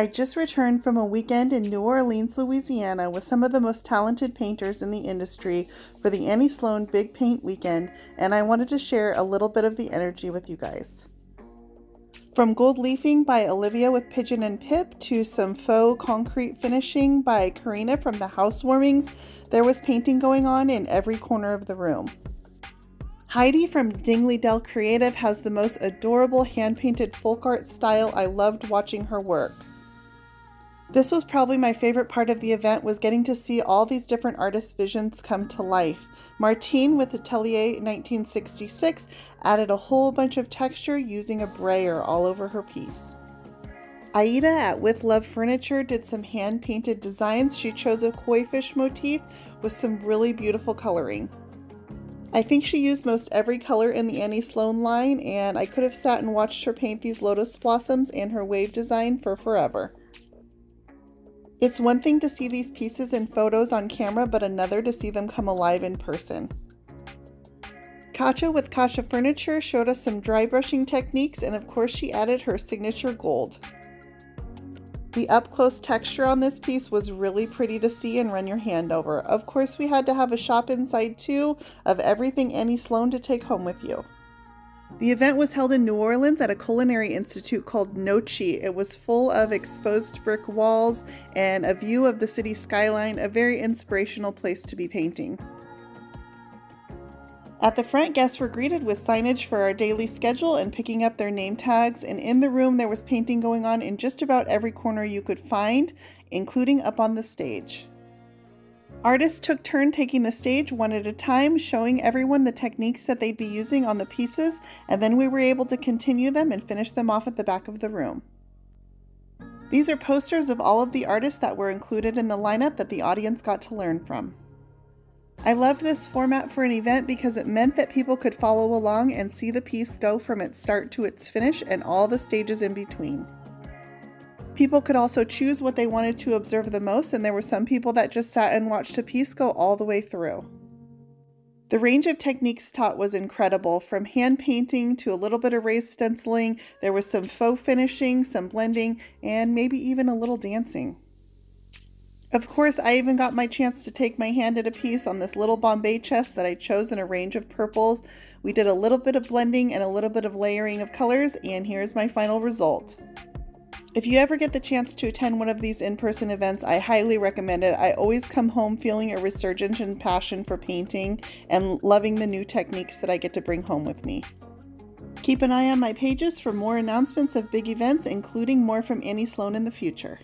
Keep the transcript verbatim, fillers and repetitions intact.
I just returned from a weekend in New Orleans, Louisiana with some of the most talented painters in the industry for the Annie Sloan Big Paint Weekend, and I wanted to share a little bit of the energy with you guys. From gold leafing by Olivia with Pigeon and Pip to some faux concrete finishing by Karina from the Housewarmings, there was painting going on in every corner of the room. Heidi from Dingley Dell Creative has the most adorable hand-painted folk art style. I loved watching her work. This was probably my favorite part of the event, was getting to see all these different artists' visions come to life. Martine with Atelier nineteen sixty-six added a whole bunch of texture using a brayer all over her piece. Aida at With Love Furniture did some hand-painted designs. She chose a koi fish motif with some really beautiful coloring. I think she used most every color in the Annie Sloan line, and I could have sat and watched her paint these lotus blossoms and her wave design for forever. It's one thing to see these pieces in photos on camera, but another to see them come alive in person. Kacha with Kacha Furniture showed us some dry brushing techniques, and of course she added her signature gold. The up-close texture on this piece was really pretty to see and run your hand over. Of course, we had to have a shop inside too of everything Annie Sloan to take home with you. The event was held in New Orleans at a culinary institute called Nochi. It was full of exposed brick walls and a view of the city skyline, a very inspirational place to be painting. At the front, guests were greeted with signage for our daily schedule and picking up their name tags, and in the room there was painting going on in just about every corner you could find, including up on the stage. Artists took turn taking the stage one at a time, showing everyone the techniques that they'd be using on the pieces, and then we were able to continue them and finish them off at the back of the room. These are posters of all of the artists that were included in the lineup that the audience got to learn from. I loved this format for an event because it meant that people could follow along and see the piece go from its start to its finish and all the stages in between. People could also choose what they wanted to observe the most, and there were some people that just sat and watched a piece go all the way through. The range of techniques taught was incredible, from hand painting to a little bit of raised stenciling. There was some faux finishing, some blending, and maybe even a little dancing. Of course, I even got my chance to take my hand at a piece on this little Bombay chest that I chose in a range of purples. We did a little bit of blending and a little bit of layering of colors, and here's my final result. If you ever get the chance to attend one of these in-person events, I highly recommend it. I always come home feeling a resurgence and passion for painting and loving the new techniques that I get to bring home with me. Keep an eye on my pages for more announcements of big events, including more from Annie Sloan in the future.